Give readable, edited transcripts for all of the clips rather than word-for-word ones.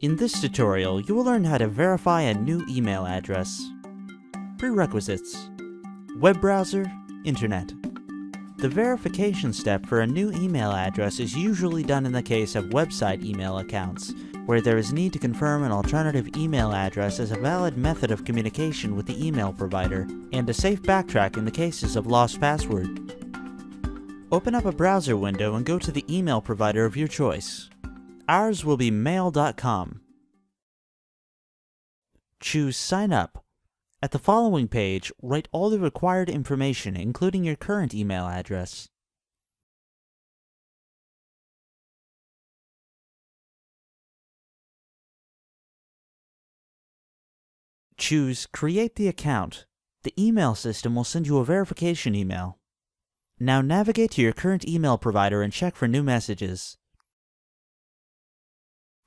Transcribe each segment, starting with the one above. In this tutorial, you will learn how to verify a new email address. Prerequisites: web browser, internet. The verification step for a new email address is usually done in the case of website email accounts, where there is need to confirm an alternative email address as a valid method of communication with the email provider, and a safe backtrack in the cases of lost password. Open up a browser window and go to the email provider of your choice. Ours will be mail.com. Choose Sign Up. At the following page, write all the required information, including your current email address. Choose Create the Account. The email system will send you a verification email. Now navigate to your current email provider and check for new messages.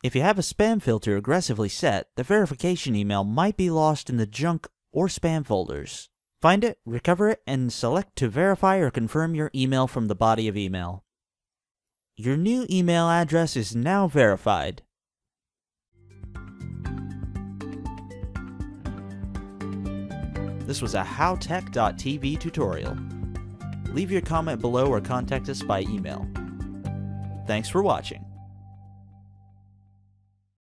If you have a spam filter aggressively set, the verification email might be lost in the junk or spam folders. Find it, recover it, and select to verify or confirm your email from the body of email. Your new email address is now verified. This was a howtech.tv tutorial. Leave your comment below or contact us by email. Thanks for watching.